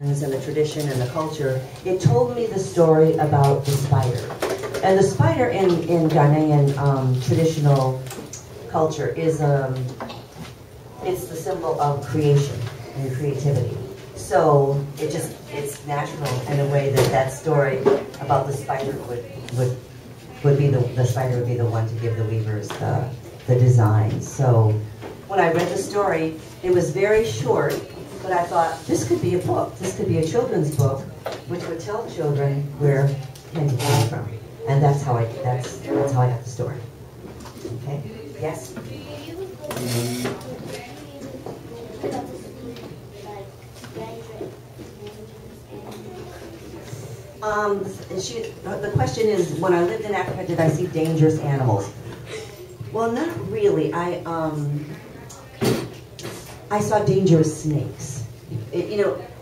and the tradition and the culture, it told me the story about the spider. And the spider in Ghanaian traditional culture is it's the symbol of creation and creativity. So it's natural in a way that that story about the spider would be the spider would be the one to give the weavers the design. So when I read the story, it was very short, but I thought this could be a book. This could be a children's book, which would tell children where Hindi came from, and that's how I got the story. Okay. Yes. The question is, when I lived in Africa, did I see dangerous animals? Well, not really. I saw dangerous snakes.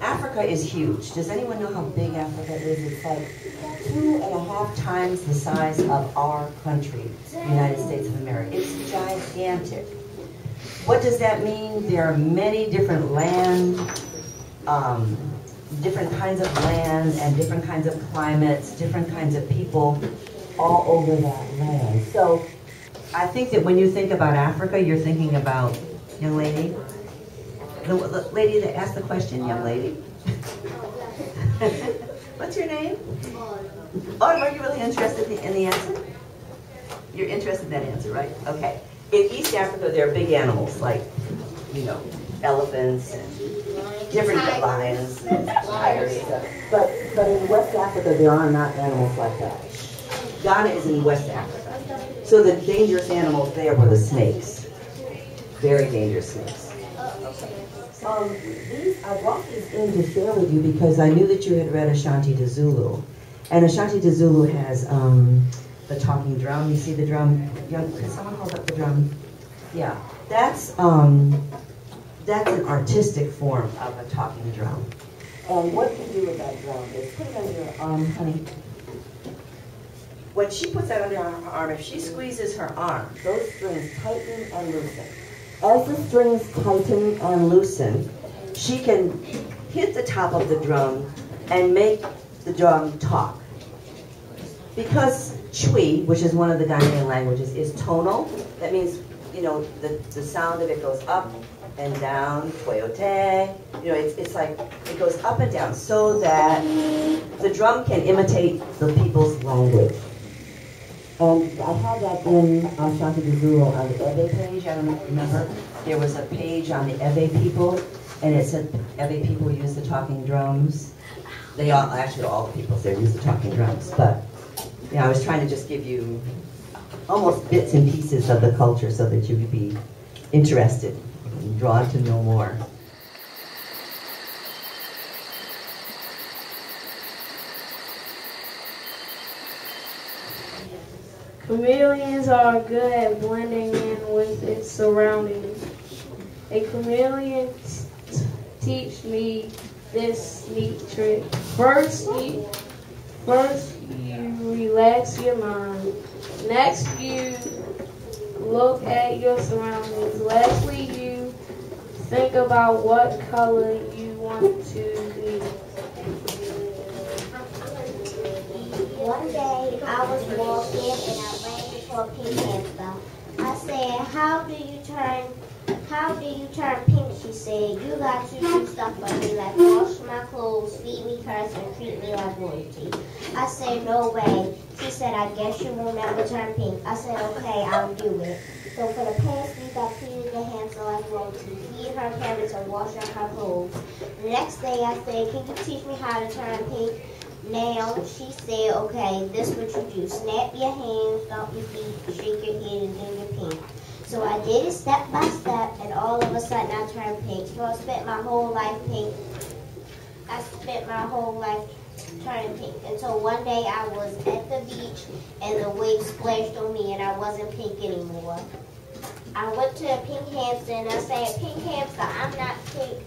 Africa is huge. Does anyone know how big Africa is? It's like 2.5 times the size of our country, the United States of America. It's gigantic. What does that mean? There are many different different kinds of land and different kinds of climates, different kinds of people all over that land. So I think that when you think about Africa, you're thinking about, young lady, the lady that asked the question, young lady. What's your name? Oh, are you really interested in the answer? You're interested in that answer, right? Okay. In East Africa, there are big animals like, elephants and different lions and tigers. But in West Africa, there are not animals like that. Ghana is in West Africa. So the dangerous animals there were the snakes. Very dangerous snakes. I brought these in to share with you because I knew that you had read Ashanti to Zulu. And Ashanti to Zulu has the talking drum. You see the drum? Can someone hold up the drum? Yeah. That's an artistic form of a talking drum. And what you do with that drum is put it under your arm, honey. When she puts that under her arm, if she squeezes her arm, those strings tighten and loosen. As the strings tighten and loosen, she can hit the top of the drum and make the drum talk. Because Chui, which is one of the Ghanaian languages, is tonal. That means, the sound of it goes up and down, coyote, it's like, it goes up and down so that the drum can imitate the people's language. And I had that in Ashanti to Zulu on the Ebe page. I don't remember. There was a page on the Ebe people, and it said Ebe people use the talking drums. They all, actually all the peoples there use the talking drums, but I was trying to just give you almost bits and pieces of the culture so that you could be interested. Drawn to know more. Chameleons are good at blending in with its surroundings. A chameleon teach me this neat trick. First you relax your mind. Next you look at your surroundings. Lastly you think about what color you want to be. One day, I was walking and I ran into a pink panther. I said, how do you turn pink? She said, you got to do stuff for me, like wash my clothes, feed me curds, and treat me like royalty. I said, no way. She said, I guess you will never turn pink. I said, okay, I'll do it. So for the past week, I treated the hamster like royalty, feed her carrots and wash out her clothes. The next day, I said, can you teach me how to turn pink? Now, she said, okay, this is what you do. Snap your hands, stomp your feet, shake your head, and then you're pink. So I did it step by step, and all of a sudden, I turned pink. So I spent my whole life pink. I spent my whole life turning pink until one day I was at the beach and the waves splashed on me and I wasn't pink anymore. I went to a pink hamster and I said, pink hamster, I'm not pink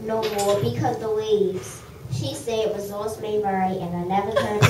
no more because the waves. She said, results may vary, and I never turned